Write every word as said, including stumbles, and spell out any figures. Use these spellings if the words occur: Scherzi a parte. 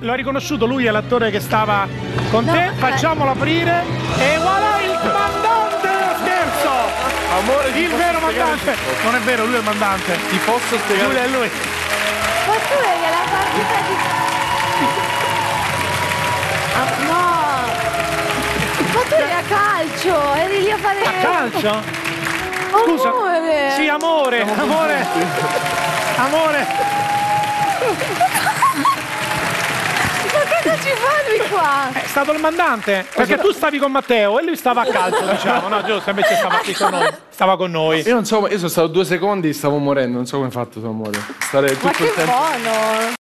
L'ho riconosciuto, lui è l'attore che stava con no, te, facciamolo beh. aprire e voilà il mandante dello scherzo! Amore, il vero mandante! Spiegare. Non è vero, lui è il mandante. Ti posso spiegare? Lui è lui. Ma tu eri alla partita di... Ah, no! Ma tu eri a calcio, eri lì a fare... A calcio? Scusa. Amore! Sì, amore, Siamo amore! Amore! Cosa ci fa lui qua? È stato il mandante, perché tu stavi con Matteo e lui stava a calcio, diciamo, no? Giusto, invece stava qui con noi. Stava con noi. Io non so, io sono stato due secondi e stavo morendo, non so come hai fatto tu, amore. Stare tutto il tempo. Ma che buono!